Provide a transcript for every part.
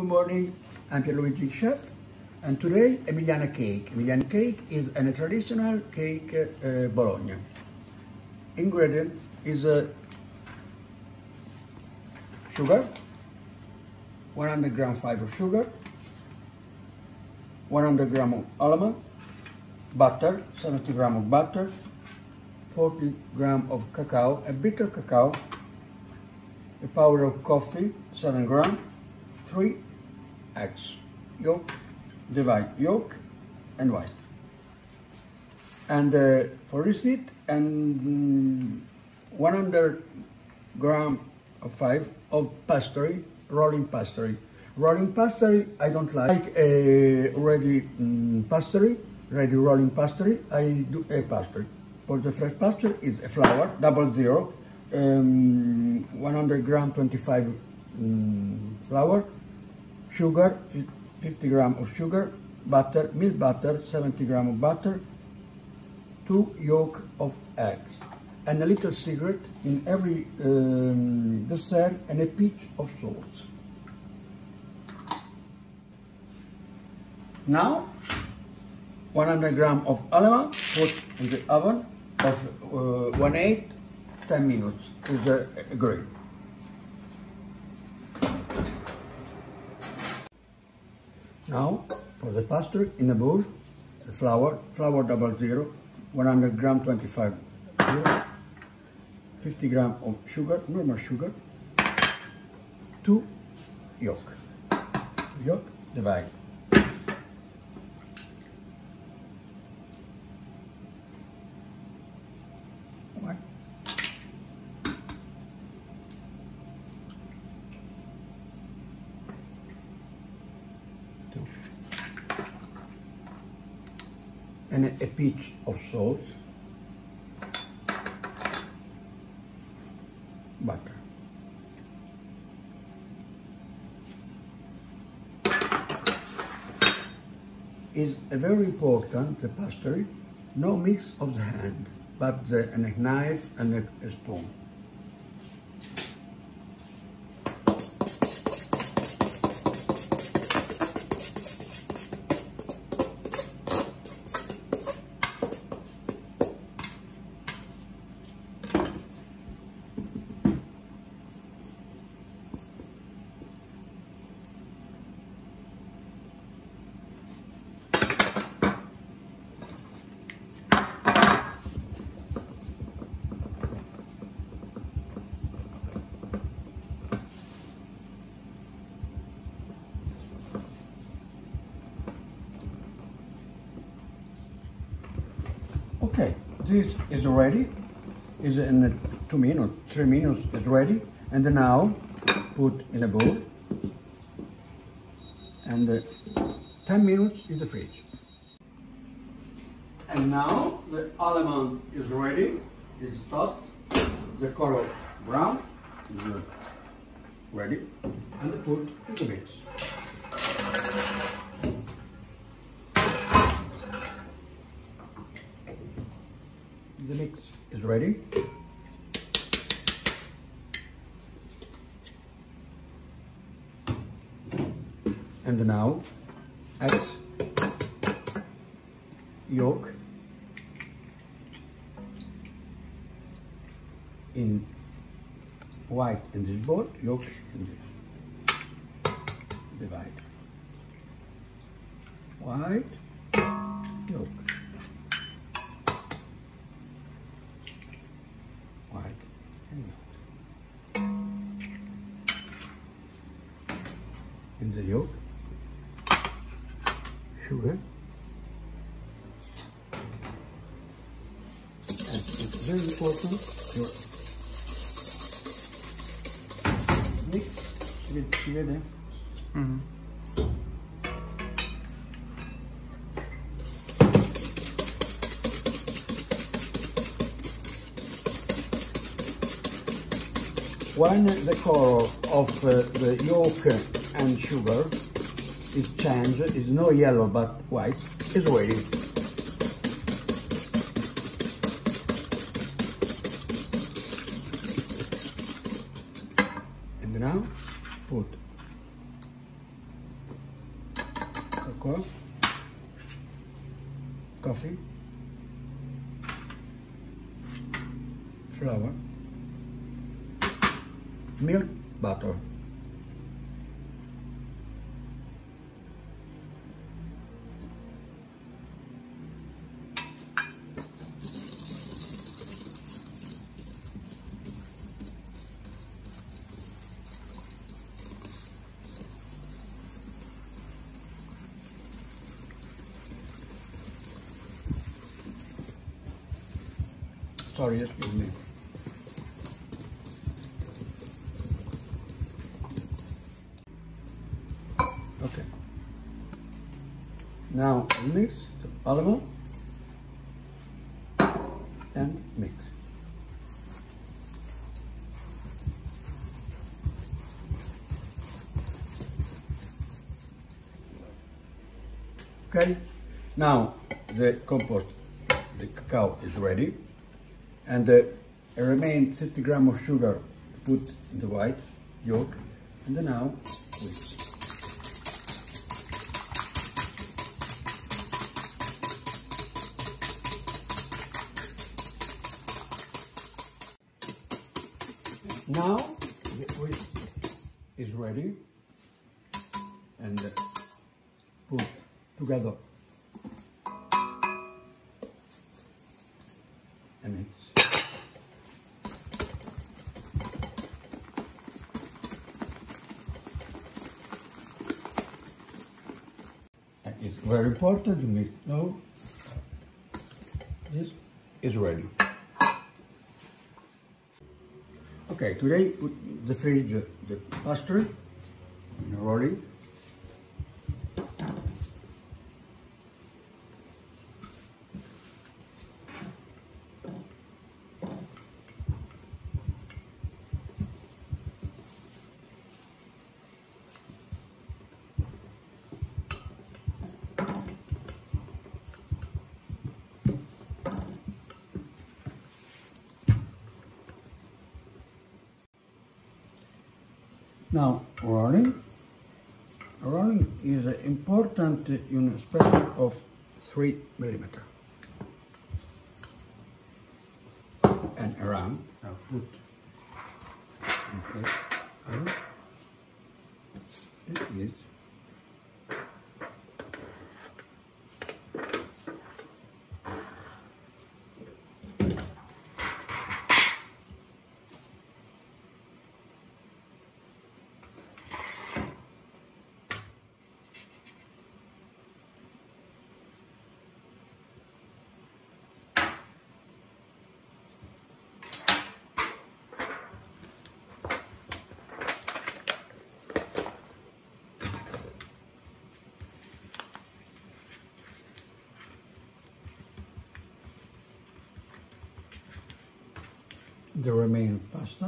Good morning, I'm Pierluigi Chef, and today Emiliana Cake. Emiliana Cake is a traditional cake Bologna. Ingredient is sugar, 100 gram fiber sugar, 100 gram of almond, butter, 70 gram of butter, 40 gram of cacao, a bitter cacao, a powder of coffee, 7 gram, 3 eggs, yolk, divide yolk and white. And for receipt, and 100 gram of pastry, rolling pastry. Rolling pastry I don't like a ready pastry, ready rolling pastry. I do a pastry. For the fresh pastry is a flour, 00, 100 gram 25 flour, sugar 50 gram of sugar, butter, milk butter 70 gram of butter, 2 yolk of eggs, and a little secret in every dessert, and a pinch of salt. Now 100 gram of almond put in the oven of 180, 10 minutes is the green. Now for the pastry, in a bowl, the flour 00, 100 gram 25 euro, 50 gram of sugar, normal sugar, 2 yolk divide. And a pinch of salt, butter. Is a very important, the pastry, no mix of the hand, but and a knife and a spoon. Okay, this is ready, is in 2 minutes, 3 minutes is ready, and now put in a bowl, and 10 minutes in the fridge. And now the almond is ready, it's tossed, the color brown is ready, and put in the mix. The mix is ready. And now eggs, yolk in white in this bowl, yolk in this. Divide. White, yolk. In the yolk, sugar, and it's very important to mix it together. When the color of the yolk and sugar is changed, is no yellow but white, is ready. And now put course, coffee, flour, milk, butter. Sorry, excuse me. Okay. Now mix the olive and mix. Okay. Now the compost, the cacao is ready. And the remain 60 grams of sugar put in the white yolk, and then now mix. Now the whisk is ready, and put together and mix. It's very important to mix now. This is ready. Okay, today put the fridge the pastry in a rolling. Now rolling. Rolling is important in space of 3 millimeters. And around. Now put. Okay. It is. The remaining pasta.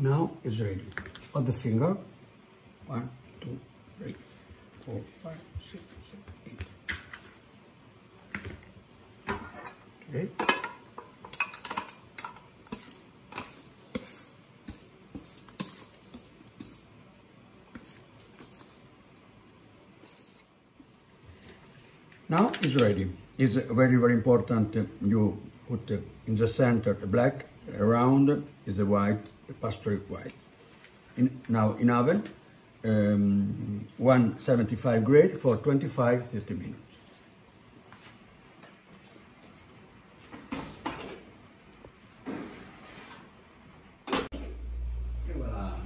Now is ready. On the finger. 1, 2, 3, 4, 5, 6, 7, 8. Okay. Now is ready. It's very, very important. You put in the center the black, around is the white. Pastry white. Now in oven, 175 grade for 25–30 minutes. Et voilà.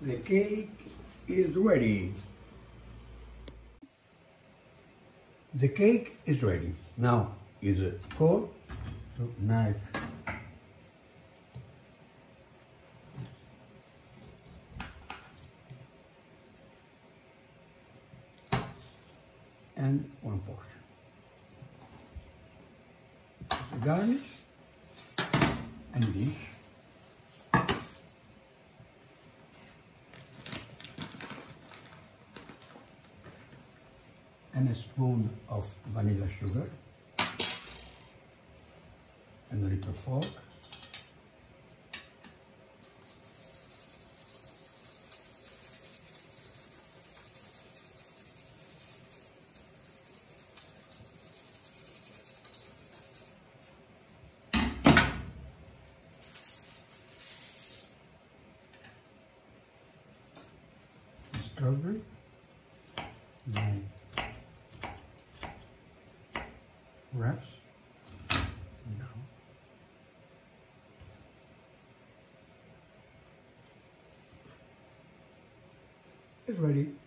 The cake is ready. The cake is ready. Now is it cold? So knife. and one portion. The garnish and dish. And a spoon of vanilla sugar, and a little fork, the strawberry, and wraps? No. It's ready.